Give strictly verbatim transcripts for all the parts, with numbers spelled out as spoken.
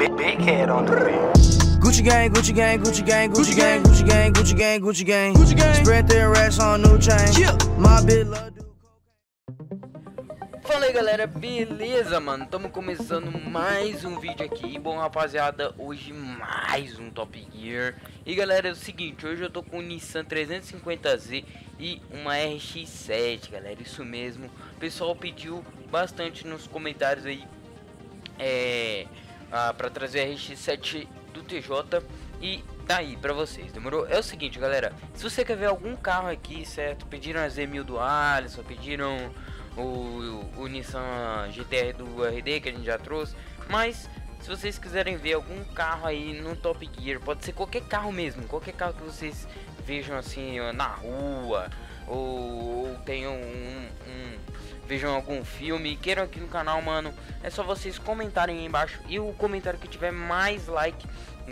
you big head on the wheel. Gucci gang, Gucci gang, Gucci gang, Gucci gang, Gucci gang, Gucci gang, Gucci gang, Gucci gang. Spread their racks on new chain. My bitch love do cocaine. Fala aí galera, beleza mano? Tamo começando mais um vídeo aqui. Bom rapaziada, hoje mais um Top Gear. E galera, é o seguinte, hoje eu tô com o Nissan trezentos e cinquenta Z e uma R X sete, galera, isso mesmo. O pessoal pediu bastante nos comentários aí, é, ah, pra trazer a R X sete do T J e tá aí pra vocês, demorou? É o seguinte galera, se você quer ver algum carro aqui, certo, pediram a Z mil do Alisson, pediram o, o, o Nissan G T R do R D que a gente já trouxe, mas se vocês quiserem ver algum carro aí no Top Gear, pode ser qualquer carro mesmo, qualquer carro que vocês vejam assim na rua, ou, ou tenham um, um vejam algum filme, queiram aqui no canal, mano, é só vocês comentarem aí embaixo e o comentário que tiver mais like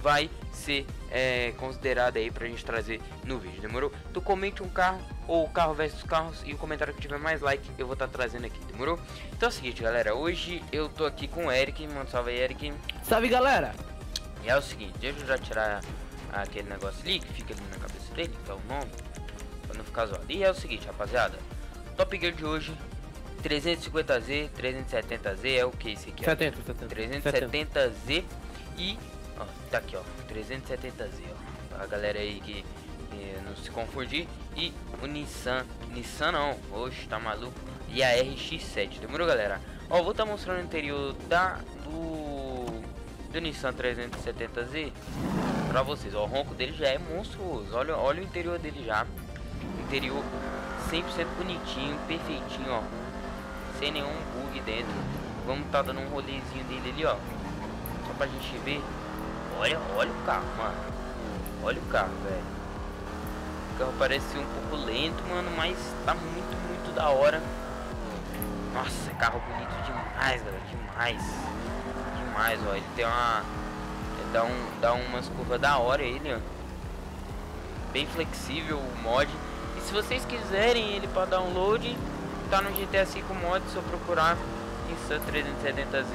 vai ser é, considerado aí pra gente trazer no vídeo, demorou? Então comente um carro ou carro versus carros e o comentário que tiver mais like eu vou estar tá trazendo aqui, demorou? Então é o seguinte galera, hoje eu tô aqui com o Eric, mano, salve aí Eric. Salve galera! E é o seguinte, deixa eu já tirar aquele negócio ali que fica ali na cabeça dele, que é o nome, pra não ficar zoado. E é o seguinte rapaziada, Top Gear de hoje trezentos e cinquenta Z, trezentos e setenta Z, é o que esse aqui? setenta, setenta, trezentos e setenta, setenta. Z e ó, tá aqui ó, trezentos e setenta Z, ó, a galera aí que, que não se confundir, e o Nissan, Nissan não, hoje tá maluco, e a R X sete, demorou galera? Ó, vou tá mostrando o interior da, do, do Nissan trezentos e setenta Z pra vocês, ó, o ronco dele já é monstruoso, olha, olha o interior dele já, interior cem por cento bonitinho, perfeitinho, ó, sem nenhum bug dentro. Vamos tá dando um rolezinho dele ali, ó, só pra gente ver. Olha, olha o carro, mano. Olha o carro, velho. O carro parece um pouco lento, mano, mas tá muito, muito da hora. Nossa, carro bonito demais, galera. Demais. Demais, ó. Ele tem uma... Ele dá, um... dá umas curvas da hora, ele, ó. Bem flexível o mod. E se vocês quiserem ele pra download, tá no G T A cinco mod, só procurar Nissan trezentos e setenta Z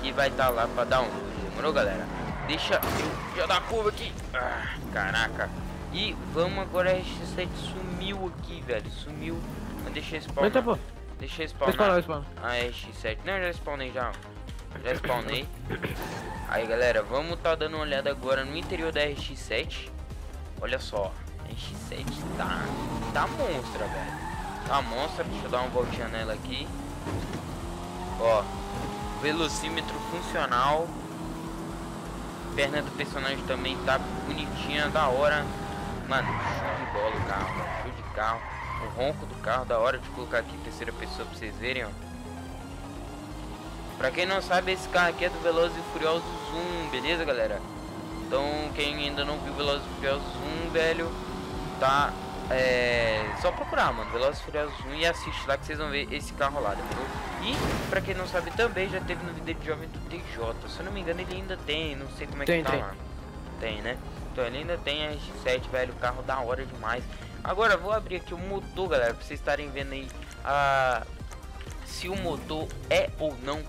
que vai estar tá lá para dar um download, demorou galera? Deixa eu já dar a curva aqui, ah, caraca. E vamos agora, a R X sete sumiu aqui, velho, sumiu, mas deixa eu spawnar. Eita, pô. Deixa eu spawnar, spawnar. a R X sete, não, já spawnei já, já spawnei. Aí galera, vamos tá dando uma olhada agora no interior da R X sete, olha só, a R X sete tá, tá monstra, velho. A monstra, deixa eu dar uma voltinha nela aqui. Ó, velocímetro funcional. Perna do personagem também tá bonitinha, da hora. Mano, show de bola o carro, mano. Show de carro. O ronco do carro, da hora de colocar aqui em terceira pessoa pra vocês verem, ó. Pra quem não sabe, esse carro aqui é do Veloz e Furioso um, beleza, galera? Então, quem ainda não viu Veloz e Furioso um, velho, tá... É só procurar, mano, Veloz e Furioso um e assiste lá que vocês vão ver esse carro lá, demorou? E pra quem não sabe também, já teve no vídeo de jovem do T J, se eu não me engano ele ainda tem, não sei como é tem, que tá tem. lá. Tem, né? Então ele ainda tem a R X sete, velho, carro da hora demais. Agora vou abrir aqui o motor, galera, pra vocês estarem vendo aí a... se o motor é ou não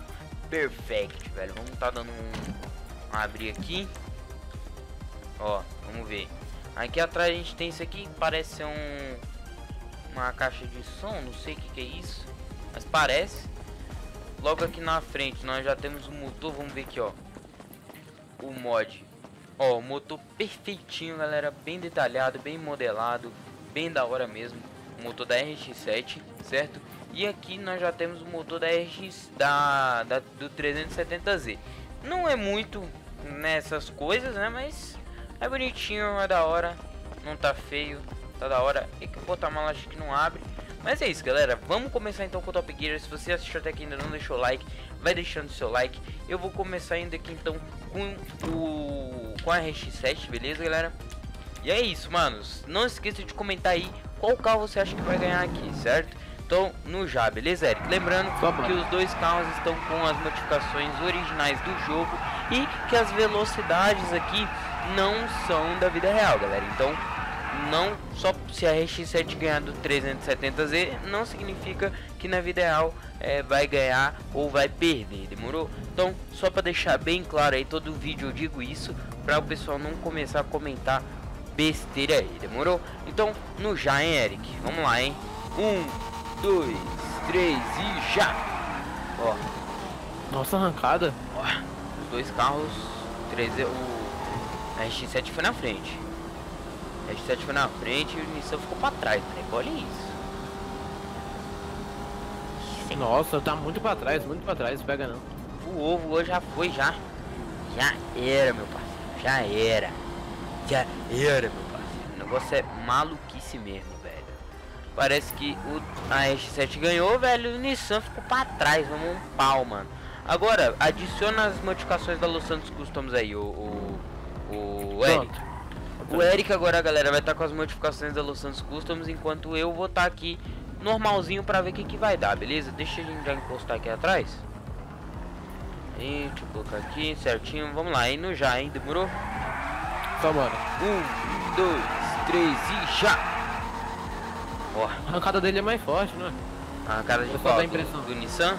perfect, velho. Vamos tá dando um... abrir aqui. Ó, vamos ver. Aqui atrás a gente tem isso aqui, parece ser um, uma caixa de som, não sei o que, que é isso, mas parece. Logo aqui na frente nós já temos o motor, vamos ver aqui ó, o mod. Ó, o motor perfeitinho galera, bem detalhado, bem modelado, bem da hora mesmo, o motor da R X sete, certo? E aqui nós já temos o motor da R X, da, da, do trezentos e setenta Z. Não é muito nessas coisas, né, mas... é bonitinho, é da hora, não tá feio, tá da hora. E que botar uma laje que não abre. Mas é isso galera, vamos começar então com o Top Gear. Se você assistiu até aqui ainda não deixou o like, vai deixando seu like. Eu vou começar ainda aqui então com o com a R X sete, beleza galera? E é isso manos, não esqueça de comentar aí qual carro você acha que vai ganhar aqui, certo? Então no já, beleza Eric? Lembrando que os dois carros estão com as modificações originais do jogo e que as velocidades aqui não são da vida real, galera. Então não só se a R X sete ganhar do trezentos e setenta Z, não significa que na vida real é, vai ganhar ou vai perder, demorou? Então, só para deixar bem claro aí, todo vídeo eu digo isso, para o pessoal não começar a comentar besteira aí, demorou? Então, no já, hein, Eric? Vamos lá, hein? Um, dois, três e já! Ó. Nossa, arrancada! Ó, os dois carros, treze, o R X sete foi na frente. A R X sete foi na frente e o Nissan ficou pra trás, né? Olha isso. Nossa, tá muito pra trás, muito pra trás, não pega não. O ovo hoje já foi, já. Já era, meu parceiro, já era. Já era, meu parceiro. O negócio é maluquice mesmo, velho. Parece que o, a R X sete ganhou, velho, e o Nissan ficou pra trás, vamos um pau, mano. Agora, adiciona as modificações da Los Santos Customs aí, o... o, o Eric. O Eric agora, galera, vai estar tá com as modificações da Los Santos Customs, enquanto eu vou estar tá aqui normalzinho pra ver o que, que vai dar, beleza? Deixa a gente já encostar aqui atrás. E, deixa eu colocar aqui certinho, vamos lá, indo já, hein, demorou? Tá, bora. Um, dois, três e já! Ó. A arrancada dele é mais forte, né? A arrancada de qual? Do, do Nissan?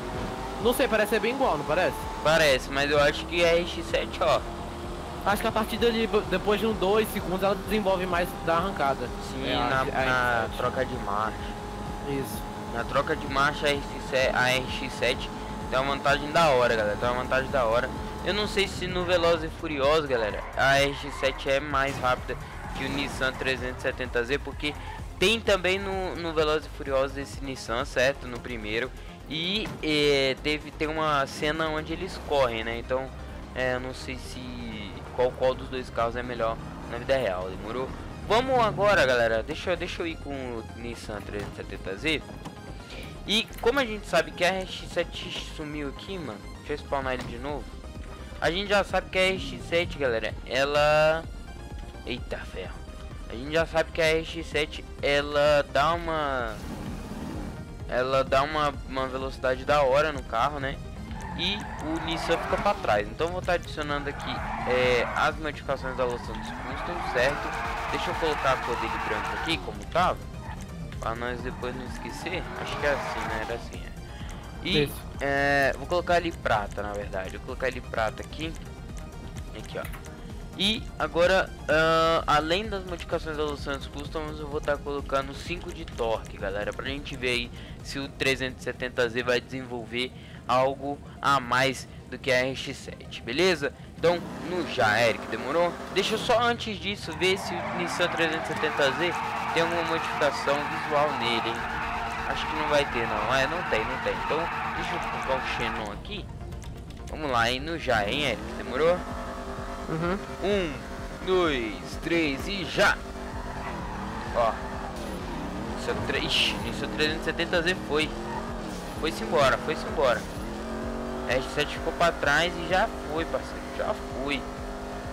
Não sei, parece ser bem igual, não parece? Parece, mas eu acho que é R X sete, ó. Acho que a partir dali, depois de um dois segundos, ela desenvolve mais da arrancada. Sim, é, na, a, na a troca de marcha. Isso. Na troca de marcha, a R X sete tem uma vantagem da hora, galera. Tem uma vantagem da hora. Eu não sei se no Veloz e Furioso, galera, a R X sete é mais rápida que o Nissan trezentos e setenta Z, porque tem também no, no Veloz e Furioso esse Nissan, certo? No primeiro. E eh, teve, tem uma cena onde eles correm, né? Então, eh, eu não sei se... Qual, qual dos dois carros é melhor na vida real, demorou? Vamos agora, galera, deixa, deixa eu ir com o Nissan trezentos e setenta Z. E como a gente sabe que a R X sete sumiu aqui, mano, deixa eu spawnar ele de novo. A gente já sabe que a R X sete, galera, ela... Eita ferro. A gente já sabe que a R X sete, ela dá uma... Ela dá uma, uma velocidade da hora no carro, né? E o Nissan fica para trás. Então vou estar tá adicionando aqui é, as modificações da Los Santos Customs, certo? Deixa eu colocar a cor dele branco aqui, como tava, para nós depois não esquecer. Acho que é assim, né? Era assim. É. E é, vou colocar ele prata, na verdade. Vou colocar ele prata aqui, aqui, ó. E agora, uh, além das modificações da Los Santos Customs, eu vou estar tá colocando cinco de torque, galera, para a gente ver aí se o trezentos e setenta Z vai desenvolver algo a mais do que a R X sete, beleza? Então, no já, Eric, demorou? Deixa eu só antes disso ver se o Nissan trezentos e setenta Z tem alguma modificação visual nele, hein? Acho que não vai ter, não. É, não tem, não tem. Então, deixa eu colocar o Xenon aqui. Vamos lá, hein? No já, hein, Eric? Demorou? Uhum. Um, dois, três e já! Ó. Ixi, Nissan trezentos e setenta Z foi. Foi-se embora, foi-se embora. A R X sete ficou pra trás e já foi, parceiro, já foi.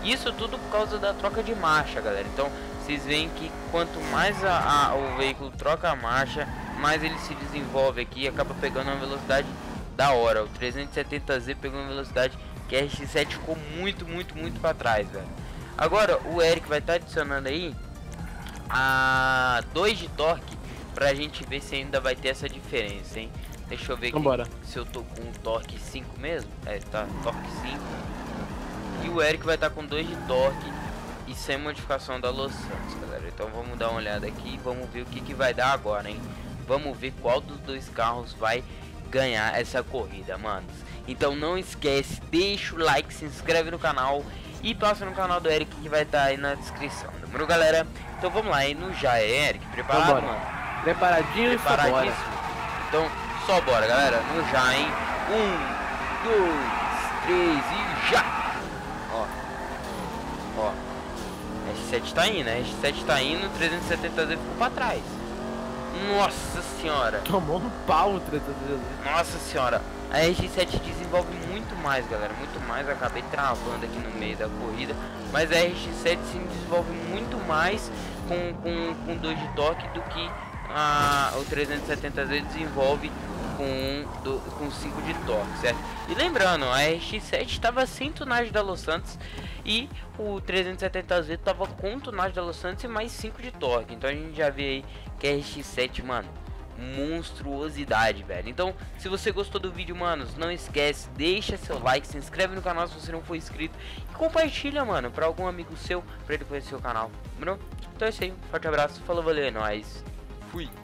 Isso tudo por causa da troca de marcha, galera. Então, vocês veem que quanto mais a, a, o veículo troca a marcha, mais ele se desenvolve aqui e acaba pegando uma velocidade da hora. O trezentos e setenta Z pegou uma velocidade que a R X sete ficou muito, muito, muito pra trás, velho. Agora, o Eric vai estar tá adicionando aí a dois de torque pra gente ver se ainda vai ter essa diferença, hein? Deixa eu ver aqui se eu tô com um torque cinco mesmo. É, tá, torque cinco. E o Eric vai estar tá com dois de torque e sem modificação da Los Santos, galera. Então vamos dar uma olhada aqui e vamos ver o que, que vai dar agora, hein? Vamos ver qual dos dois carros vai ganhar essa corrida, mano. Então não esquece, deixa o like, se inscreve no canal e passa no canal do Eric que vai estar tá aí na descrição. Demorou, galera? Então vamos lá, hein? No já, é, Eric? Preparado, vambora, mano? Preparadinho, preparadíssimo. Então... Só bora, galera, no já, hein? Um, dois, três e já! Ó, ó, R sete tá indo, R sete tá indo, trezentos e setenta Z ficou pra trás. Nossa senhora! Tomou no pau o trezentos e setenta Z. Nossa senhora, a R sete desenvolve muito mais, galera, muito mais. Eu acabei travando aqui no meio da corrida, mas a R sete se desenvolve muito mais com, com, com dois de torque do que... Ah, o trezentos e setenta Z desenvolve com com um do, com cinco de torque, certo? E lembrando, a R X sete estava sem tonagem da Los Santos e o trezentos e setenta Z estava com tonagem da Los Santos e mais cinco de torque. Então a gente já vê aí que a R X sete, mano, monstruosidade, velho. Então, se você gostou do vídeo, manos, não esquece, deixa seu like, se inscreve no canal se você não for inscrito e compartilha, mano, pra algum amigo seu, pra ele conhecer o canal, bro? Então é isso aí, um forte abraço, falou, valeu, é nóis, fui!